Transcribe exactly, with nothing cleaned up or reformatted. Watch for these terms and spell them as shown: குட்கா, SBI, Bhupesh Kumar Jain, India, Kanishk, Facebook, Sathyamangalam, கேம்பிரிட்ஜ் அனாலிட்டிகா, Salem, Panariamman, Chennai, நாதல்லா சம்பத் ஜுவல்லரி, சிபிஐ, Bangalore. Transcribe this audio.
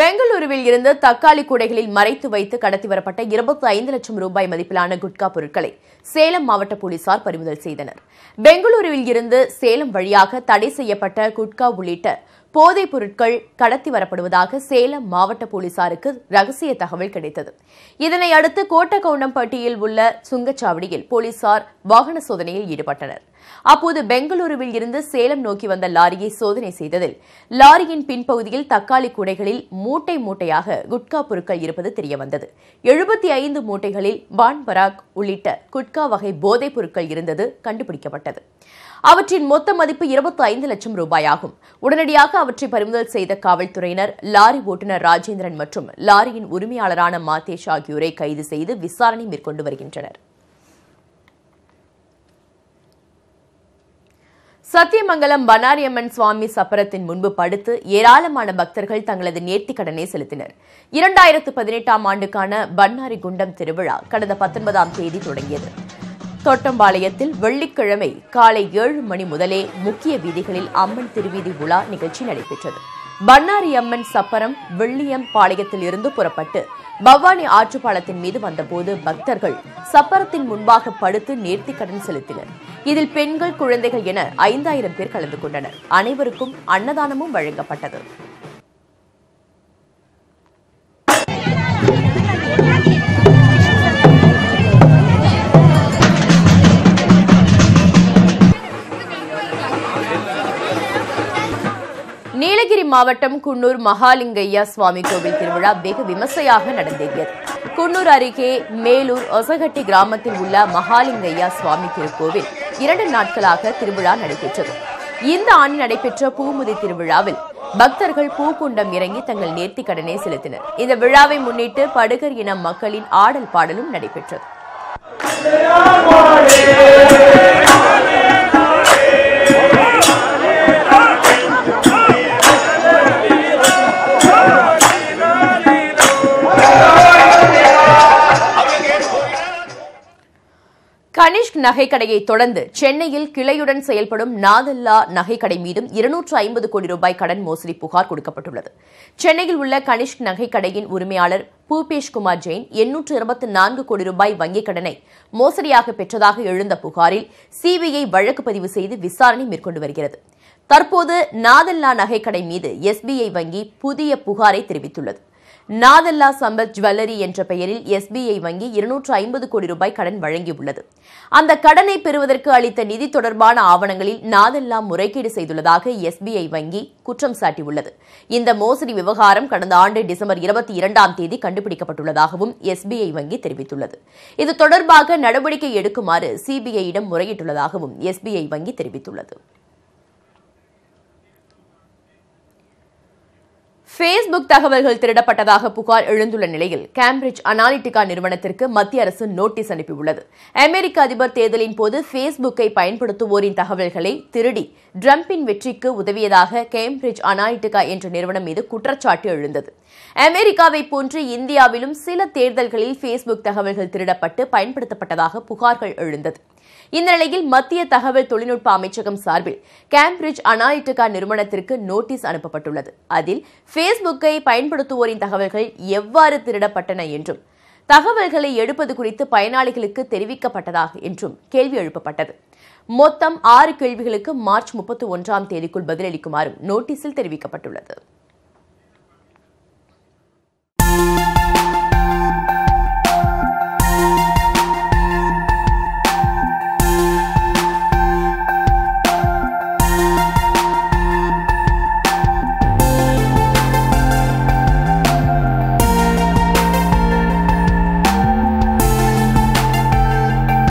பெங்களூருவில் இருந்து தக்காளி கூடைகளில் மறைத்து வைத்து கடத்தி வரப்பட்ட இருபத்தைந்து லட்சம் ரூபாய் மதிப்பிலான குட்கா பொருட்களை சேலம் மாவட்ட போலீசார் பறிமுதல் செய்தனர். பெங்களூருவில் இருந்து சேலம் வழியாக தடை செய்யப்பட்ட குட்கா உள்ளிட்ட போதைப் பொருட்கள் கடத்தி வரப்படுவதாக சேலம் மாவட்ட போலீசாருக்கு ரகசிய தகவல் கிடைத்தது. இதனை அடுத்து கோட்டக்கவுண்டம்பட்டியில் உள்ள சுங்கச்சாவடியில் போலீசார் வாகன சோதனையில் ஈடுபட்டனர். அப்போது பெங்களூருவில் இருந்து சேலம் நோக்கி வந்த லாரியை சோதனை செய்ததில் லாரியின் பின்பகுதியில் தக்காளி கூடைகளில் மூட்டை மூட்டையாக குட்கா பொருட்கள் இருப்பது தெரியவந்தது. எழுபத்தி ஐந்து மூட்டைகளில் பான் பராக் உள்ளிட்ட குட்கா வகை போதைப் பொருட்கள் இருந்தது கண்டுபிடிக்கப்பட்டது. அவற்றின் மொத்த மதிப்பு இருபத்தி ஐந்து லட்சம் ரூபாயாகும். உடனடியாக அவற்றை பறிமுதல் செய்த காவல்துறையினர் லாரி ஓட்டுநர் ராஜேந்திரன் மற்றும் லாரியின் உரிமையாளரான மாதேஷ் ஆகியோரை கைது செய்து விசாரணை மேற்கொண்டு வருகின்றனர். சத்தியமங்கலம் பனாரியம்மன் சுவாமி சப்பரத்தின் முன்பு படுத்து ஏராளமான பக்தர்கள் தங்களது நேர்த்திக் கடனை செலுத்தினர். இரண்டாயிரத்து பதினெட்டாம் ஆண்டுக்கான பண்ணாரி குண்டம் திருவிழா கடந்த பத்தொன்பதாம் தேதி தொடங்கியது. தோட்டம்பாளையத்தில் வெள்ளிக்கிழமை காலை ஏழு மணி முதலே முக்கிய வீதிகளில் அம்மன் திருவீதி உலா நிகழ்ச்சி நடைபெற்றது. பண்ணாரியம்மன் சப்பரம் வெள்ளியம் பாளையத்தில் இருந்து புறப்பட்டு பவானி ஆற்றுப்பாலத்தின் மீது வந்தபோது பக்தர்கள் சப்பரத்தின் முன்பாக படுத்து நேர்த்திக் கடன் செலுத்தினர். இதில் பெண்கள், குழந்தைகள் என ஐந்தாயிரம் பேர் கலந்து கொண்டனர். அனைவருக்கும் அன்னதானமும் வழங்கப்பட்டது. நீலகிரி மாவட்டம் குன்னூர் மகாலிங்கையா சுவாமி கோவில் திருவிழா வெகு விமர்சையாக நடந்தேறியது. குன்னூர் அருகே மேலூர் அசகட்டி கிராமத்தில் உள்ள மகாலிங்கையா சுவாமி திருக்கோவில் இரண்டு நாட்களாக திருவிழா நடைபெற்றது. இந்த ஆண்டு நடைபெற்ற பூமுதி திருவிழாவில் பக்தர்கள் பூக்குண்டம் இறங்கி தங்கள் நேர்த்திக் கடனை செலுத்தினர். இந்த விழாவை முன்னிட்டு படுகர் இன மக்களின் ஆடல் பாடலும் நடைபெற்றது. கனிஷ்க் நகைக்கடையை தொடர்ந்து சென்னையில் கிளையுடன் செயல்படும் நாதல்லா நகைக்கடை மீதும் இருநூற்று ஐம்பது கோடி ரூபாய் கடன் மோசடி புகார் கொடுக்கப்பட்டுள்ளது. சென்னையில் உள்ள கனிஷ்க் நகைக்கடையின் உரிமையாளர் பூபேஷ் குமார் ஜெயின் எண்ணூற்று இருபத்தி நான்கு கோடி ரூபாய் வங்கிக் கடனை மோசடியாக பெற்றதாக எழுந்த புகாரில் சிபிஐ வழக்கு பதிவு செய்து விசாரணை மேற்கொண்டு வருகிறது. தற்போது நாதல்லா நகைக்கடை மீது எஸ்பிஐ வங்கி புதிய புகாரை தெரிவித்துள்ளது. நாதல்லா சம்பத் ஜுவல்லரி என்ற பெயரில் எஸ்பிஐ வங்கி இருநூற்று ஐம்பது கோடி ரூபாய் கடன் வழங்கியுள்ளது. அந்த கடனை பெறுவதற்கு அளித்த நிதி தொடர்பான ஆவணங்களில் நாதல்லா முறைகேடு செய்துள்ளதாக எஸ்பிஐ வங்கி குற்றம் சாட்டியுள்ளது. இந்த மோசடி விவகாரம் கடந்த ஆண்டு டிசம்பர் இருபத்தி இரண்டாம் தேதி கண்டுபிடிக்கப்பட்டுள்ளதாகவும் எஸ்பிஐ வங்கி தெரிவித்துள்ளது. இது தொடர்பாக நடவடிக்கை எடுக்குமாறு சிபிஐயிடம் முறையிட்டுள்ளதாகவும் எஸ்பிஐ வங்கி தெரிவித்துள்ளது. Facebook தகவல்கள் திருடப்பட்டதாக புகார் எழுந்துள்ள நிலையில் கேம்பிரிட்ஜ் அனாலிட்டிகா நிறுவனத்திற்கு மத்திய அரசு நோட்டீஸ் அனுப்பியுள்ளது. அமெரிக்க அதிபர் தேர்தலின் போது Facebookஐ பயன்படுத்துவோரின் தகவல்களை திருடி டிரம்பின் வெற்றிக்கு உதவியதாக கேம்பிரிட்ஜ் அனாலிட்டிகா என்ற நிறுவனம் மீது குற்றச்சாட்டு எழுந்தது. அமெரிக்காவை போன்று இந்தியாவிலும் சில தேர்தல்களில் Facebook தகவல்கள் திருடப்பட்டு பயன்படுத்தப்பட்டதாக புகார்கள் எழுந்தது. இந்த நிலையில் மத்திய தகவல் தொழில்நுட்ப அமைச்சகம் சார்பில் கேம்பிரிட்ஜ் அனாலிட்டிகா நிறுவனத்திற்கு நோட்டீஸ் அனுப்பப்பட்டுள்ளது. அதில் Facebookஐ பயன்படுத்துவோரின் தகவல்கள் எவ்வாறு திருடப்பட்டன என்றும் தகவல்களை எடுப்பது குறித்து பயனாளிகளுக்கு தெரிவிக்கப்பட்டதாக என்றும் கேள்வி எழுப்பப்பட்டது. மொத்தம் ஆறு கேள்விகளுக்கு மார்ச் முப்பத்தி ஒன்றாம் தேதிக்குள் பதிலளிக்குமாறும் நோட்டீஸில் தெரிவிக்கப்பட்டுள்ளது.